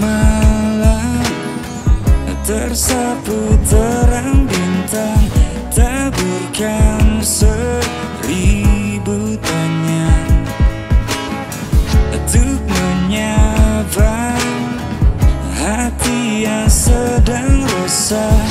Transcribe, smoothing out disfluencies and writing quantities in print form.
malam tersapu terang bintang, taburkan seribu tanya untuk menyapa hati yang sedang resah.